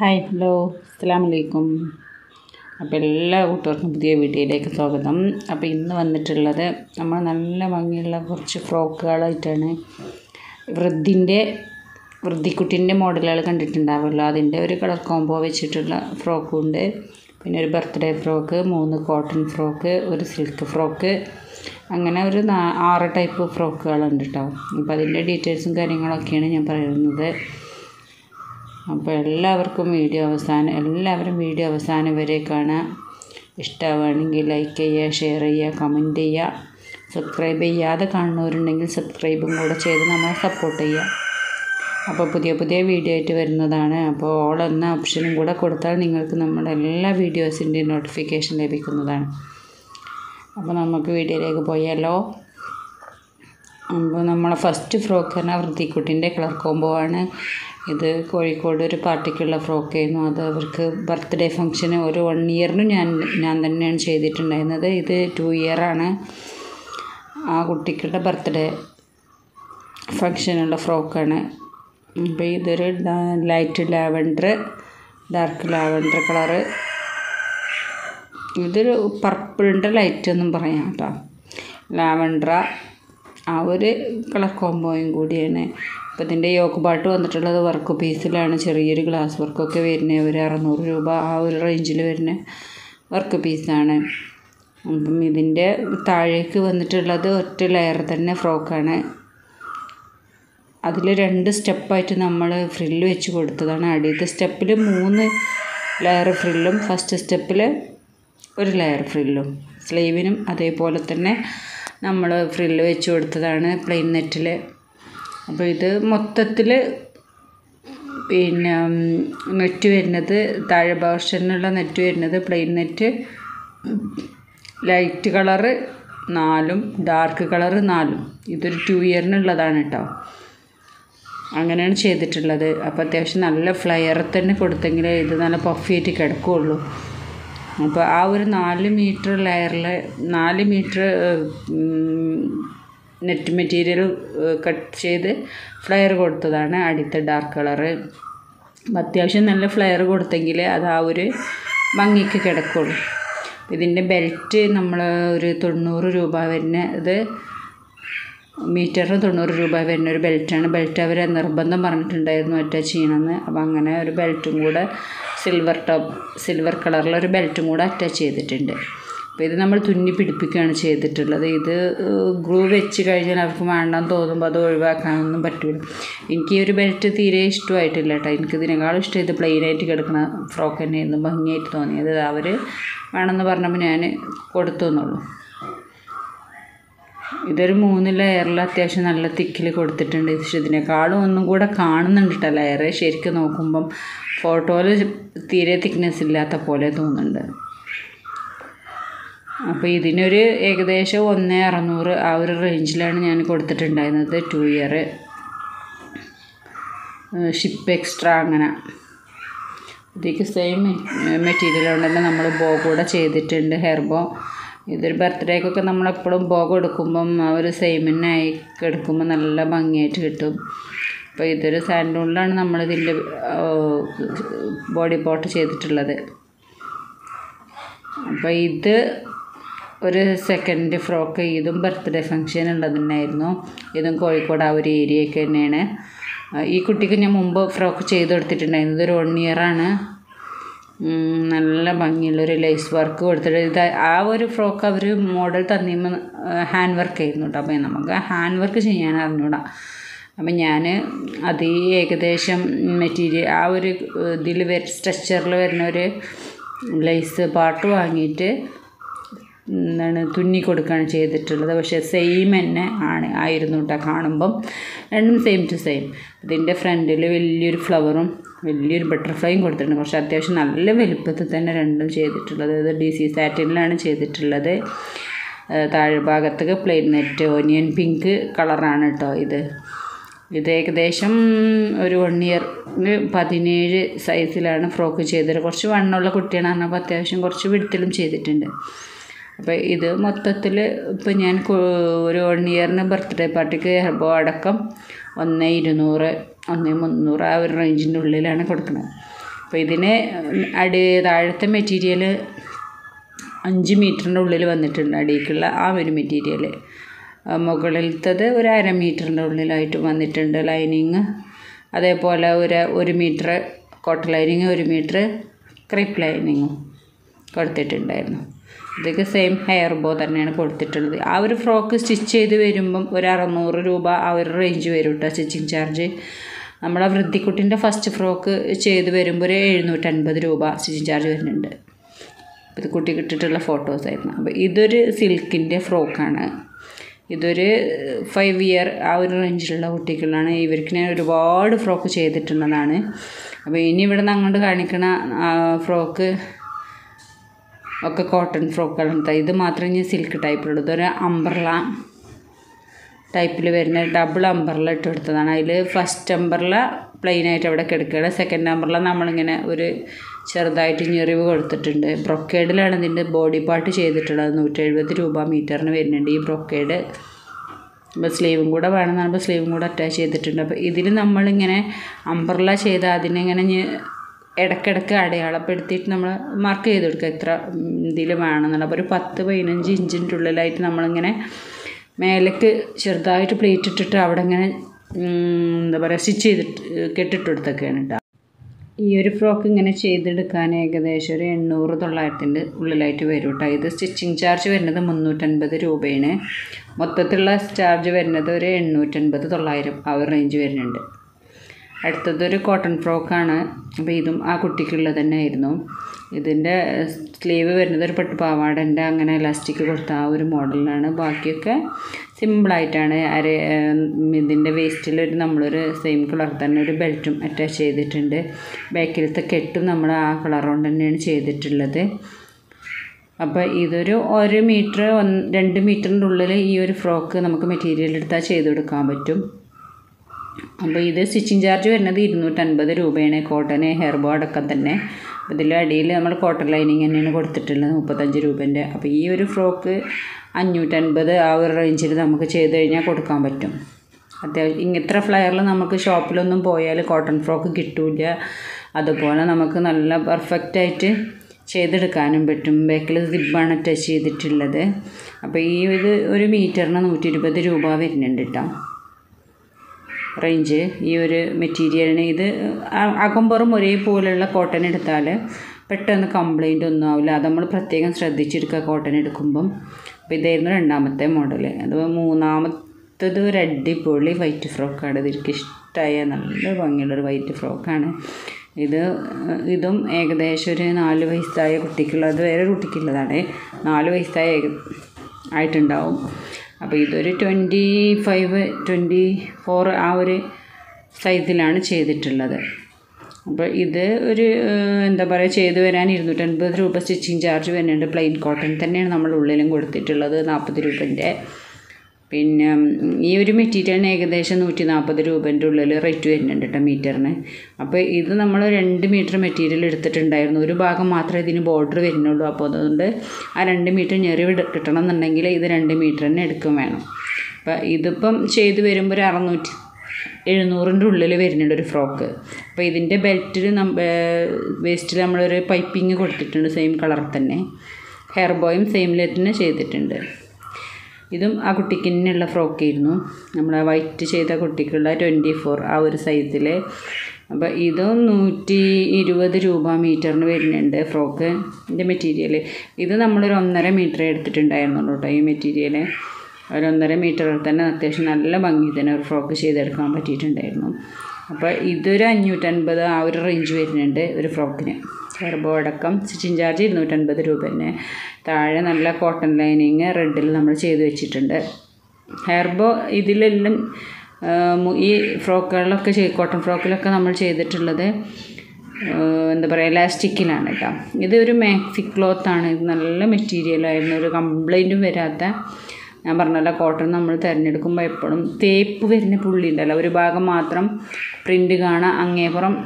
Hi hello അസ്സലാമു അലൈക്കും. അപ്പോൾ എല്ലാ കൂട്ടുകാർക്കും പുതിയ വീഡിയോയിലേക്ക് സ്വാഗതം. അപ്പോൾ ഇന്ന് വന്നിട്ടുള്ളത് നമ്മൾ നല്ല ഭംഗിയുള്ള കുറച്ച് ഫ്രോക്കുകളായിട്ടാണ്. വൃദ്ധിക്കുട്ടീൻ്റെ മോഡലുകൾ കണ്ടിട്ടുണ്ടാവുമല്ലോ, അതിൻ്റെ ഒരു കളർ കോംബോ വെച്ചിട്ടുള്ള ഫ്രോക്കുണ്ട്. പിന്നെ ഒരു ബർത്ത്ഡേ ഫ്രോക്ക്, 3 കോട്ടൺ ഫ്രോക്ക്, ഒരു സിൽക്ക് ഫ്രോക്ക്, അങ്ങനെ ഒരു 6 ടൈപ്പ് ഫ്രോക്കുകളുണ്ട് കേട്ടോ. അപ്പോൾ അതിൻ്റെ ഡീറ്റെയിൽസും കാര്യങ്ങളൊക്കെയാണ് ഞാൻ പറയുന്നത്. അപ്പോൾ എല്ലാവരും വീഡിയോ അവസാനം വരെ കാണാം. ഇഷ്ടമാണെങ്കിൽ ലൈക്ക് ചെയ്യുക, ഷെയർ ചെയ്യുക, കമൻറ്റ് ചെയ്യുക. സബ്സ്ക്രൈബ് ചെയ്യാതെ കാണുന്നവരുണ്ടെങ്കിൽ സബ്സ്ക്രൈബും കൂടെ ചെയ്ത് നമ്മളെ സപ്പോർട്ട് ചെയ്യുക. അപ്പോൾ പുതിയ വീഡിയോ ആയിട്ട് വരുന്നതാണ്. അപ്പോൾ ഓൾ എന്ന ഓപ്ഷനും കൂടെ കൊടുത്താൽ നിങ്ങൾക്ക് നമ്മുടെ എല്ലാ വീഡിയോസിൻ്റെയും നോട്ടിഫിക്കേഷൻ ലഭിക്കുന്നതാണ്. അപ്പോൾ നമുക്ക് വീഡിയോയിലേക്ക് പോയാലോ. അപ്പോൾ നമ്മളെ ഫസ്റ്റ് ഫ്രോക്ക് തന്നെ വൃത്തിക്കുട്ടിൻ്റെ കളർ കോംബോ ആണ്. ഇത് കോഴിക്കോട് ഒരു പാർട്ടിക്കുള്ള ഫ്രോക്കായിരുന്നു. അത് അവർക്ക് ബർത്ത്ഡേ ഫംഗ്ഷന് ഒരു 1 ഇയറിനും ഞാൻ തന്നെയാണ് ചെയ്തിട്ടുണ്ടായിരുന്നത്. ഇത് 2 ഇയറാണ്. ആ കുട്ടിക്കുള്ള ബർത്ത്ഡേ ഫംഗ്ഷനുള്ള ഫ്രോക്കാണ്. അപ്പോൾ ഇതൊരു ഡാർക്ക് ലാവൻഡർ കളറ്, ഇതൊരു പർപ്പിളിൻ്റെ ലൈറ്റ് എന്നും പറയാം കേട്ടോ. ലാവൻഡർ ആ ഒരു കളർ കോംബോയും കൂടിയാണ്. അപ്പോൾ ഇതിൻ്റെ യോക്ക് പാട്ട് വന്നിട്ടുള്ളത് വർക്ക് പീസിലാണ്. ചെറിയൊരു ഗ്ലാസ് വർക്കൊക്കെ വരുന്നത് ഒരു 600 രൂപ ആ ഒരു റേഞ്ചിൽ വരുന്ന വർക്ക് പീസാണ്. അപ്പം ഇതിൻ്റെ താഴേക്ക് വന്നിട്ടുള്ളത് ഒറ്റ ലെയർ തന്നെ ഫ്രോക്കാണ്. അതിൽ 2 സ്റ്റെപ്പായിട്ട് നമ്മൾ ഫ്രില്ല് വെച്ച് കൊടുത്തതാണ്. ആദ്യത്തെ സ്റ്റെപ്പിൽ 3 ലെയർ ഫ്രില്ലും ഫസ്റ്റ് സ്റ്റെപ്പിൽ ഒരു ലെയർ ഫ്രില്ലും സ്ലീവിനും അതേപോലെ തന്നെ നമ്മൾ ഫ്രില്ല് വെച്ച് കൊടുത്തതാണ് പ്ലെയിൻ നെറ്റിൽ. അപ്പോൾ ഇത് മൊത്തത്തിൽ പിന്നെ നെറ്റ് വരുന്നത് താഴെ പോർഷനിലുള്ള നെറ്റ് വരുന്നത് plain net, light colour 4, dark colour 4. ഇതൊരു 2 ഇയറിനുള്ളതാണ് കേട്ടോ. അങ്ങനെയാണ് ചെയ്തിട്ടുള്ളത്. അപ്പോൾ അത്യാവശ്യം നല്ല ഫ്ലയർ തന്നെ കൊടുത്തെങ്കിലേ ഇത് നല്ല പഫിയായിട്ട് കിടക്കുകയുള്ളൂ. അപ്പോൾ ആ ഒരു 4 മീറ്റർ ലെയറിൽ 4 മീറ്റർ നെറ്റ് മെറ്റീരിയൽ കട്ട് ചെയ്ത് ഫ്ലെയർ കൊടുത്തതാണ് അടുത്ത ഡാർക്ക് കളറ്. അത്യാവശ്യം നല്ല ഫ്ലെയർ കൊടുത്തെങ്കിൽ അത് ആ ഒരു ഭംഗിക്ക് കിടക്കുള്ളൂ. ഇതിൻ്റെ ബെൽറ്റ് നമ്മൾ ഒരു 90 രൂപ വരുന്ന ഇത് മീറ്ററിന് 90 രൂപ വരുന്ന ഒരു ബെൽറ്റാണ്. ബെൽറ്റ് അവരെ നിർബന്ധം പറഞ്ഞിട്ടുണ്ടായിരുന്നു അറ്റാച്ച് ചെയ്യണമെന്ന്. അപ്പോൾ അങ്ങനെ ഒരു ബെൽറ്റും കൂടെ സിൽവർ കളറിലൊരു ബെൽറ്റും കൂടെ അറ്റാച്ച് ചെയ്തിട്ടുണ്ട്. അപ്പോൾ ഇത് നമ്മൾ തുന്നി പിടിപ്പിക്കുകയാണ് ചെയ്തിട്ടുള്ളത്. ഇത് ഗ്ലൂ വെച്ച് കഴിഞ്ഞാൽ അവർക്ക് വേണ്ടെന്ന് തോന്നുമ്പോൾ അത് ഒഴിവാക്കാനൊന്നും പറ്റില്ല. എനിക്ക് ഈ ഒരു ബെൽറ്റ് തീരെ ഇഷ്ടമായിട്ടില്ല കേട്ടോ. എനിക്കിതിനേക്കാളും ഇഷ്ടം ഇത് പ്ലെയിനായിട്ട് കിടക്കുന്ന ഫ്രോക്ക് തന്നെയായിരുന്നു ഭംഗിയായിട്ട് തോന്നിയത്. അവർ വേണമെന്ന് പറഞ്ഞപ്പോൾ ഞാൻ കൊടുത്തു എന്നുള്ളൂ. ഇതൊരു 3 ലെയറിൽ അത്യാവശ്യം നല്ല തിക്കിൽ കൊടുത്തിട്ടുണ്ട്. പക്ഷെ ഇതിനേക്കാളും ഒന്നും കൂടെ കാണുന്നുണ്ട് കേട്ടോ ലെയർ. ശരിക്കും നോക്കുമ്പം ഫോട്ടോയിൽ തീരെ തിക്നെസ് ഇല്ലാത്ത പോലെ തോന്നുന്നുണ്ട്. അപ്പോൾ ഇതിനൊരു ഏകദേശം 1600 ആ ഒരു റേഞ്ചിലാണ് ഞാൻ കൊടുത്തിട്ടുണ്ടായിരുന്നത്. 2 ഇയർ ഷിപ്പ് എക്സ്ട്രാ. അങ്ങനെ ഇതിലേക്ക് സെയിം മെറ്റീരിയൽ കൊണ്ടുതന്നെ നമ്മൾ ബോ കൂടെ ചെയ്തിട്ടുണ്ട്, ഹെയർ ബോ. ഇതൊരു ബർത്ത്ഡേക്കൊക്കെ നമ്മളെപ്പോഴും ബോ കൊടുക്കുമ്പം ആ ഒരു സെയിം തന്നെ ആയി എടുക്കുമ്പോൾ നല്ല ഭംഗിയായിട്ട് കിട്ടും. അപ്പോൾ ഇതൊരു സാൻഡൂണിലാണ് നമ്മളിതിൻ്റെ ബോഡി പോട്ട് ചെയ്തിട്ടുള്ളത്. അപ്പോൾ ഇത് ഒരു സെക്കൻഡ് ഫ്രോക്ക്, ഇതും ബർത്ത്ഡേ ഫംഗ്ഷൻ ഉള്ളത് തന്നെയായിരുന്നു. ഇതും കോഴിക്കോട് ആ ഒരു ഏരിയയൊക്കെ തന്നെയാണ്. ഈ കുട്ടിക്ക് ഞാൻ മുമ്പ് ഫ്രോക്ക് ചെയ്ത് കൊടുത്തിട്ടുണ്ടായിരുന്നു. ഇതൊരു 1 ഇയറാണ്. നല്ല ഭംഗിയുള്ളൊരു ലേസ് വർക്ക് കൊടുത്തിട്ട് ഇത് ആ ഒരു ഫ്രോക്ക് അവർ മോഡൽ തന്നിയുമ്പോൾ ഹാൻഡ് വർക്ക് ആയിരുന്നു കേട്ടോ. അപ്പോൾ നമുക്ക് ഹാൻഡ് വർക്ക് ചെയ്യാൻ അറിഞ്ഞൂടാ. അപ്പം ഞാൻ അത് ഈ ഏകദേശം മെറ്റീരിയൽ ആ ഒരു ഇതിൽ സ്ട്രെച്ചറിൽ വരുന്ന ഒരു ലേസ് പാർട്ട് വാങ്ങിയിട്ട് എന്താണ് തുന്നി കൊടുക്കുകയാണ് ചെയ്തിട്ടുള്ളത്. പക്ഷേ സെയിം തന്നെ ആയിരുന്നു കേട്ടോ കാണുമ്പം. രണ്ടും സെയിം ടു സെയിം. ഇതിൻ്റെ ഫ്രണ്ടിൽ വലിയൊരു ഫ്ലവറും വലിയൊരു ബട്ടർഫ്ലൈയും കൊടുത്തിട്ടുണ്ട്. പക്ഷേ അത്യാവശ്യം നല്ല വലുപ്പത്തിൽ തന്നെ രണ്ടും ചെയ്തിട്ടുള്ളത്. ഇത് DC സാറ്റിനിലാണ് ചെയ്തിട്ടുള്ളത്. താഴെ ഭാഗത്തേക്ക് പ്ലെയിൻ നെറ്റ് ഓനിയൻ പിങ്ക് കളറാണ് കേട്ടോ. ഇത് ഏകദേശം ഒരു 1 ഇയറിന് 17 സൈസിലാണ് ഫ്രോക്ക് ചെയ്തത്. കുറച്ച് വണ്ണമുള്ള കുട്ടിയാണ് പറഞ്ഞപ്പോൾ അത്യാവശ്യം കുറച്ച് വിടുത്തിലും ചെയ്തിട്ടുണ്ട്. അപ്പോൾ ഇത് മൊത്തത്തിൽ ഇപ്പോൾ ഞാൻ ഒരു 1 ഇയറിന് ബർത്ത്ഡേ പാർട്ടിക്ക് ഹെർബോ അടക്കം 1200, 1300 ആ ഒരു റേഞ്ചിൻ്റെ ഉള്ളിലാണ് കൊടുക്കുന്നത്. അപ്പോൾ ഇതിന് അടി താഴത്തെ മെറ്റീരിയൽ 5 മീറ്ററിൻ്റെ ഉള്ളിൽ വന്നിട്ടുണ്ട്, അടിയിലേക്കുള്ള ആ ഒരു മെറ്റീരിയൽ. മുകളിലത്തത് ഒരു 1/2 മീറ്ററിൻ്റെ ഉള്ളിലായിട്ട് വന്നിട്ടുണ്ട് ലൈനിങ്. അതേപോലെ ഒരു metre cotton lining, 1 metre crepe ലൈനിങ്ങും കൊടുത്തിട്ടുണ്ടായിരുന്നു. ഇതൊക്കെ സെയിം ഹെയർ ബോ തന്നെയാണ് കൊടുത്തിട്ടുള്ളത്. ആ ഒരു ഫ്രോക്ക് സ്റ്റിച്ച് ചെയ്ത് വരുമ്പം ഒരു 600 രൂപ ആ ഒരു റേഞ്ച് വരും കേട്ടോ സ്റ്റിച്ചിങ് ചാർജ്. നമ്മളെ വൃത്തിക്കുട്ടിൻ്റെ ഫസ്റ്റ് ഫ്രോക്ക് ചെയ്ത് വരുമ്പോൾ ഒരു 750 രൂപ സ്റ്റിച്ചിങ് ചാർജ് വരുന്നുണ്ട്. ഇത് കുട്ടി കിട്ടിയിട്ടുള്ള ഫോട്ടോസായിരുന്നു. അപ്പോൾ ഇതൊരു സിൽക്കിൻ്റെ ഫ്രോക്കാണ്. ഇതൊരു 5 ഇയർ ആ ഒരു റേഞ്ചിലുള്ള കുട്ടികളാണ്. ഇവർക്ക് ഞാൻ ഒരുപാട് ഫ്രോക്ക് ചെയ്തിട്ടുള്ളതാണ്. അപ്പോൾ ഇനി ഇവിടെ നിന്ന് അങ്ങോട്ട് കാണിക്കണ ഫ്രോക്ക് ഒക്കെ കോട്ടൺ ഫ്രോക്കുകളുണ്ട്. ഇത് മാത്രമേ ഇനി സിൽക്ക് ടൈപ്പിലുള്ളത്. ഒരു അംബ്രല ടൈപ്പിൽ വരുന്ന ഡബിൾ അംബ്രല ഇട്ട് എടുത്തതാണ്. അതിൽ ഫസ്റ്റ് അംബ്രല പ്ലെയിനായിട്ട് അവിടെ കിടക്കുകയാണ്. സെക്കൻഡ് അംബ്രല നമ്മളിങ്ങനെ ഒരു ചെറുതായിട്ട് ഞെറിവ് കൊടുത്തിട്ടുണ്ട്. ബ്രൊക്കേഡിലാണ് ഇതിൻ്റെ ബോഡി പാർട്ട് ചെയ്തിട്ടുള്ളത്. 170 രൂപ മീറ്ററിന് വരുന്നുണ്ട് ഈ ബ്രൊക്കേഡ്. അപ്പോൾ സ്ലീവും കൂടെ വേണമെന്നാകുമ്പോൾ സ്ലീവും കൂടെ അറ്റാച്ച് ചെയ്തിട്ടുണ്ട്. അപ്പോൾ ഇതിൽ നമ്മളിങ്ങനെ അംബ്രല ചെയ്ത് അതിനിങ്ങനെ ഇടയ്ക്കിടയ്ക്ക് അടയാളപ്പെടുത്തിയിട്ട് നമ്മൾ മാർക്ക് ചെയ്ത് കൊടുക്കുക എത്ര ഇതിൽ വേണമെന്നുള്ളത്. അപ്പോൾ ഒരു 10-15 ഇഞ്ചിൻ്റെ ഉള്ളിലായിട്ട് നമ്മളിങ്ങനെ മേലേക്ക് ചെറുതായിട്ട് പ്ലേറ്റ് ഇട്ടിട്ട് അവിടെ ഇങ്ങനെ എന്താ പറയുക സ്റ്റിച്ച് ചെയ്തിട്ട് കെട്ടിട്ട് കൊടുത്തൊക്കെയാണ് കേട്ടോ. ഈ ഒരു ഫ്രോക്ക് ഇങ്ങനെ ചെയ്തെടുക്കാൻ ഏകദേശം ഒരു 800-900 ഉള്ളിലായിട്ട് വരും കേട്ടോ. ഇത് സ്റ്റിച്ചിങ് ചാർജ് വരുന്നത് 350 രൂപയാണ്. മൊത്തത്തിലുള്ള ചാർജ് വരുന്നത് ഒരു 850-900 ആ ഒരു റേഞ്ച് വരുന്നുണ്ട്. അടുത്തതൊരു കോട്ടൺ ഫ്രോക്കാണ്. അപ്പോൾ ഇതും ആ കുട്ടിക്കുള്ളത് തന്നെ ആയിരുന്നു. ഇതിൻ്റെ സ്ലീവ് വരുന്നത് ഒരു പട്ടുപാവാടൻ്റെ അങ്ങനെ ഇലാസ്റ്റിക് കൊടുത്ത ആ ഒരു മോഡലിലാണ്. ബാക്കിയൊക്കെ സിമ്പിളായിട്ടാണ്. ഇതിൻ്റെ വേസ്റ്റിലൊരു നമ്മളൊരു സെയിം കളർ തന്നെ ഒരു ബെൽറ്റും അറ്റാച്ച് ചെയ്തിട്ടുണ്ട്. ബാക്കിലത്തെ കെട്ടും നമ്മൾ ആ കളർ കൊണ്ട് തന്നെയാണ് ചെയ്തിട്ടുള്ളത്. അപ്പോൾ ഇതൊരു 1 മീറ്റർ 2 മീറ്ററിൻ്റെ ഉള്ളിൽ ഈ ഒരു ഫ്രോക്ക് നമുക്ക് മെറ്റീരിയൽ എടുത്താൽ ചെയ്ത് കൊടുക്കാൻ പറ്റും. അപ്പോൾ ഇത് സ്റ്റിച്ചിങ് ചാർജ് വരുന്നത് 250 രൂപയാണ്. കോട്ടന് ഹെയർ ബോ അടക്കം തന്നെ. അപ്പോൾ ഇതിൽ അടിയിൽ നമ്മൾ കോട്ടൺ ലൈനിങ് തന്നെയാണ് കൊടുത്തിട്ടുള്ളത് 35 രൂപേൻ്റെ. അപ്പോൾ ഈ ഒരു ഫ്രോക്ക് 550 ആ ഒരു റേഞ്ചിൽ നമുക്ക് ചെയ്ത് കഴിഞ്ഞാൽ കൊടുക്കാൻ പറ്റും. അത്യാവശ്യം ഇങ്ങനത്തെ ഫ്ലെയറിൽ നമുക്ക് ഷോപ്പിലൊന്നും പോയാൽ കോട്ടൺ ഫ്രോക്ക് കിട്ടില്ല. അതുപോലെ നമുക്ക് നല്ല പെർഫെക്റ്റായിട്ട് ചെയ്തെടുക്കാനും പറ്റും. ബാക്കിൽ സിബാണ് അറ്റാച്ച് ചെയ്തിട്ടുള്ളത്. അപ്പോൾ ഈ ഇത് 1 മീറ്ററിന് 120 രൂപ വരുന്നുണ്ട് കേട്ടോ റേഞ്ച് ഈ ഒരു മെറ്റീരിയലിന്. ഇത് അകമ്പുറം ഒരേപോലെയുള്ള കോട്ടൺ എടുത്താൽ പെട്ടെന്ന് കംപ്ലൈൻ്റ് ഒന്നും ആവില്ല. അത് നമ്മൾ പ്രത്യേകം ശ്രദ്ധിച്ചെടുക്കുക കോട്ടൺ എടുക്കുമ്പം. അപ്പോൾ ഇതായിരുന്നു രണ്ടാമത്തെ മോഡൽ. അത് മൂന്നാമത്തത് ഒരു അടിപൊളി വൈറ്റ് ഫ്രോക്കാണ്. ഇത് എനിക്ക് ഇഷ്ടമായ നല്ല ഭംഗിയുള്ളൊരു വൈറ്റ് ഫ്രോക്കാണ്. ഇതും ഏകദേശം ഒരു 4 വയസ്സായ കുട്ടിക്കുള്ളത്. വേറെ കുട്ടിക്കുള്ളതാണ്. 4 വയസ്സായിട്ടുണ്ടാവും. അപ്പോൾ ഇതൊരു 25-24 ആ ഒരു സൈസിലാണ് ചെയ്തിട്ടുള്ളത്. അപ്പോൾ ഇത് ഒരു എന്താ പറയുക ചെയ്ത് വരാൻ 250 രൂപ സ്റ്റിച്ചിങ് ചാർജ് വരുന്നുണ്ട്. പ്ലെയിൻ കോട്ടൺ തന്നെയാണ് നമ്മൾ ഉള്ളിലും കൊടുത്തിട്ടുള്ളത് 40 രൂപേൻ്റെ. പിന്നെ ഈ ഒരു മെറ്റീരിയലിന് ഏകദേശം 140 രൂപേൻ്റെ ഉള്ളിൽ റേറ്റ് വരുന്നുണ്ട് കേട്ടോ മീറ്ററിന്. അപ്പോൾ ഇത് നമ്മൾ 2 മീറ്റർ മെറ്റീരിയൽ എടുത്തിട്ടുണ്ടായിരുന്നു. ഒരു ഭാഗം മാത്രമേ ഇതിന് ബോർഡർ വരുന്നുള്ളൂ. അപ്പോൾ അതുകൊണ്ട് ആ 2 മീറ്റർ ഞെറിവ് കിട്ടണം എന്നുണ്ടെങ്കിൽ ഇത് 2 മീറ്റർ തന്നെ എടുക്കും വേണം. അപ്പോൾ ഇതിപ്പം ചെയ്ത് വരുമ്പോൾ ഒരു 600-700ൻ്റെ ഉള്ളിൽ വരുന്നുണ്ട് ഒരു ഫ്രോക്ക്. അപ്പോൾ ഇതിൻ്റെ ബെൽറ്റിൽ വേസ്റ്റിൽ നമ്മളൊരു പൈപ്പിങ് കൊടുത്തിട്ടുണ്ട് സെയിം കളർ തന്നെ. ഹെയർ ബോയും സെയിം ലെറ്റിന് ചെയ്തിട്ടുണ്ട്. ഇതും ആ കുട്ടിക്ക് തന്നെയുള്ള ഫ്രോക്കായിരുന്നു. നമ്മൾ ആ വൈറ്റ് ചെയ്ത കുട്ടിക്കുള്ള 24 ആ ഒരു സൈസിൽ. അപ്പോൾ ഇതും 120 രൂപ മീറ്ററിന് വരുന്നുണ്ട് ഫ്രോക്ക്. ഇതിൻ്റെ മെറ്റീരിയൽ ഇത് നമ്മളൊരു 1.5 മീറ്റർ എടുത്തിട്ടുണ്ടായിരുന്നുള്ളൂ കേട്ടോ. ഈ മെറ്റീരിയൽ ഒരു 1.5 മീറ്ററിൽ തന്നെ അത്യാവശ്യം നല്ല ഭംഗി തന്നെ ഒരു ഫ്രോക്ക് ചെയ്തെടുക്കാൻ പറ്റിയിട്ടുണ്ടായിരുന്നു. അപ്പോൾ ഇതൊരു 550 ആ ഒരു റേഞ്ച് വരുന്നുണ്ട് ഒരു ഫ്രോക്കിന്. ഹെയർ ബോ അടക്കം സ്റ്റിച്ചിങ് ചാർജ് 250 രൂപ തന്നെ. താഴെ നല്ല കോട്ടൺ ലൈനിങ് റെഡിൽ നമ്മൾ ചെയ്ത് വെച്ചിട്ടുണ്ട്. ഹെയർ ബോ ഇതിലെല്ലാം ഈ ഫ്രോക്കുകളിലൊക്കെ കോട്ടൺ ഫ്രോക്കിലൊക്കെ നമ്മൾ ചെയ്തിട്ടുള്ളത് എന്താ പറയുക ഇലാസ്റ്റിക്കിലാണ് കേട്ടോ. ഇത് ഒരു മാക്സി ക്ലോത്താണ്. ഇത് നല്ല മെറ്റീരിയലായിരുന്നു. ഒരു കംപ്ലൈൻറ്റും വരാത്ത, ഞാൻ പറഞ്ഞല്ലോ കോട്ടൺ നമ്മൾ തിരഞ്ഞെടുക്കുമ്പോൾ എപ്പോഴും തേപ്പ് വരുന്ന പുള്ളിയുണ്ടല്ലോ, ഒരു ഭാഗം മാത്രം പ്രിൻ്റ് കാണാം, അങ്ങേപ്പുറം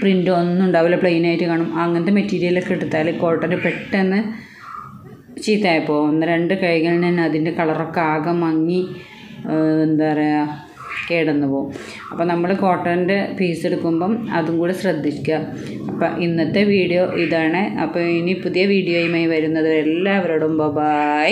പ്രിൻ്റ് ഒന്നും ഉണ്ടാവില്ല, പ്ലെയിനായിട്ട് കാണും. അങ്ങനത്തെ മെറ്റീരിയലൊക്കെ എടുത്താൽ കോട്ടൺ പെട്ടെന്ന് ചീത്തയായിപ്പോൾ 1-2 കൈകളിൽ തന്നെ അതിൻ്റെ കളറൊക്കെ ആകെ മങ്ങി എന്താ പറയുക കേടന്നു പോകും. അപ്പോൾ നമ്മൾ കോട്ടൻ്റെ പീസ് എടുക്കുമ്പം അതും കൂടെ ശ്രദ്ധിക്കുക. അപ്പം ഇന്നത്തെ വീഡിയോ ഇതാണ്. അപ്പോൾ ഇനി പുതിയ വീഡിയോയുമായി വരുന്നത് എല്ലാവരോടും ബൈ.